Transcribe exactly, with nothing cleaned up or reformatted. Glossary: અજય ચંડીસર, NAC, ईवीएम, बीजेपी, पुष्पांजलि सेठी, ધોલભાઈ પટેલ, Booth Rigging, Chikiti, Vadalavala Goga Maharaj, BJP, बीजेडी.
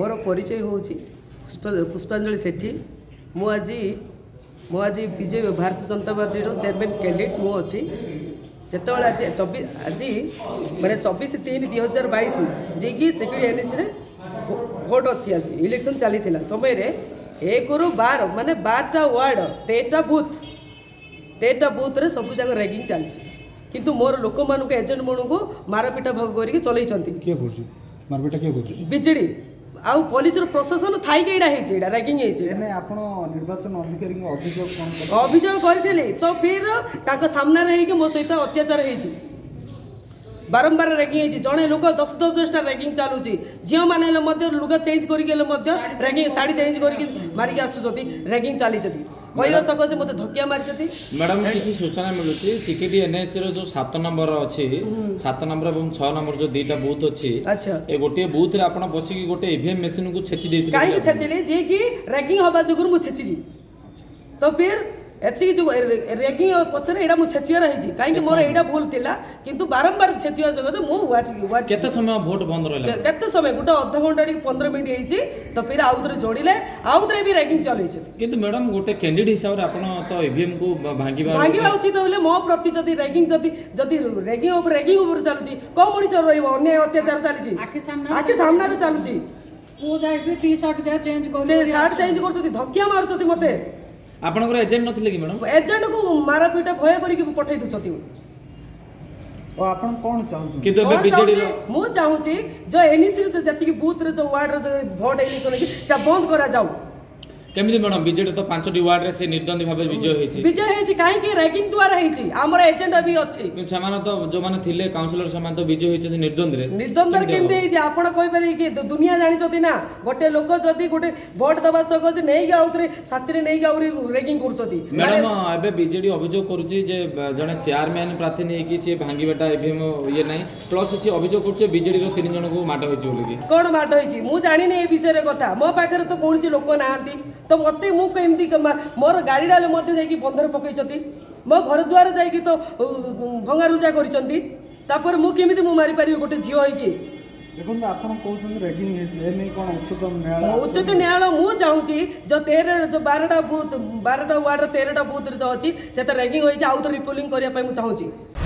मोर परिचय होउछि पुष्पांजलि सेठी। मो आज मो आज बीजेपी Bharatiya Janata party chairman candidate मो अच्छी जिते आज चौबीस आज मैंने चौबीस तीन दुई हजार बैश जे कि चेकड़ी एनएसी भोट अच्छी आज इलेक्शन चली समय एक रु बार मानने बारटा वार्ड तेरटा बूथ तेरटा बूथ सब जाक रैगिंग चलती किंतु मोर लोक मान एजेंट मन को मारपिटा भोग कर चल मारपिटा किए कर बीजेडी आउ पुलिस प्रशासन थी रैगिंग अभियोग करी तो फिर सामना रही मो सहित अत्याचार हो बारंबार रैगिंग जड़े लोक दस दस दसटा रैगिंग चलुची झील मैंने लुगा चेंज करके शाढ़ी चेंज कर मारिक आसुँच रैगिंग चली कहला सकाशे मत धक्या मारी। मैडम किसी सूचना मिलूँ चिकिटी एनआईसी रो जो सात नंबर अच्छी सात नंबर और छः नंबर जो दुईटा बूथ अच्छी अच्छा ए गोटे बूथ रे आपन बस कि गोटे ईवीएम मशीन को छेची देथिले काई छेचले जे कि रैगिंग होबा जोगुर मु छेची तो फिर एति जो रैगिंग पछरे एडा मु छेचिया रही काई मोर एडा भूल थिला किंतु बारंबार छेचिया जगह मु वाट केते समय वोट बंद रहला केते समय गुटा आधा घंटा पंद्रह मिनिट हेची तो फिर आउतरे जोड़िले आउतरे भी रैगिंग चलै छै किंतु मैडम गोटे कैंडिडेट हिसाब रे आपन तो ईवीएम को भांगीबा भांगीबा उचित होले मो प्रति जदी रैगिंग जदी जदी रैगिंग ऊपर रैगिंग ऊपर चालू छी को बड़ी चल रहबो अन्य अत्याचार चालू छी आके सामना आके सामना रे चालू छी ओ जाय भी टी शर्ट जा चेंज कर जे शर्ट चेंज करथि धक्किया मारथि मते आपनकर एजेंट नथिले कि मैडम एजेंट को मारपीटा भय करिक पठै दुछथि ओ आपन कोन चाहू कि तो बे बीजेडी रो मु चाहू छी जो एनसी रो जति कि बूथ रो जो वार्ड रो वोट एनसी रो से बंद करा जाऊ केमिति मैडम बीजेडी तो पांच डी वार्ड रे से निर्द्वंदी भाबे विजय होई छी विजय होई छी काहे कि रैगिंग द्वारा होई छी हमर एजेंट भी अछि कि समान तो जो माने थिले काउंसलर समान तो विजय होई छी निर्द्वंदी रे निर्द्वंदी रे केमिति होई छी आपन कहि पारे कि दुनिया जानि छथि ना गोटे लोक जदी गोटे वोट दबा सको जे नै गाउतरे साथरे नै गाउरी रैगिंग करथथि। मैडम एबे बीजेडी अभियोग करूची जे जने चेयरमैन प्रार्थी नै कि से भांगी बेटा ईवीएम ये नै प्लस से अभियोग करूची बीजेडी रो तीन जन को माट होई छी बोल कि कोन माट होई छी मु जानि नै ए विषय रे कथा मो पाखर तो कोनसी लोक नाहंती तो मत मुझे मोर गाड़ी डाले मत जा बंधर पकई मो घर द्वार जा तो भंगारुजा कर मुझे मु मारी पारि गोटे झील होगी देखो आपड़ कौन रैगिंग कौन उच्चतम न्यायालय उच्चतम न्यायालय मुझे चाहूँगी जो तेरह जो बारटा बूथ बारटा वार्ड तेरटा बूथ जो अच्छी से रैगिंग होगी आउ तो रिपोलिंग करने चाहिए।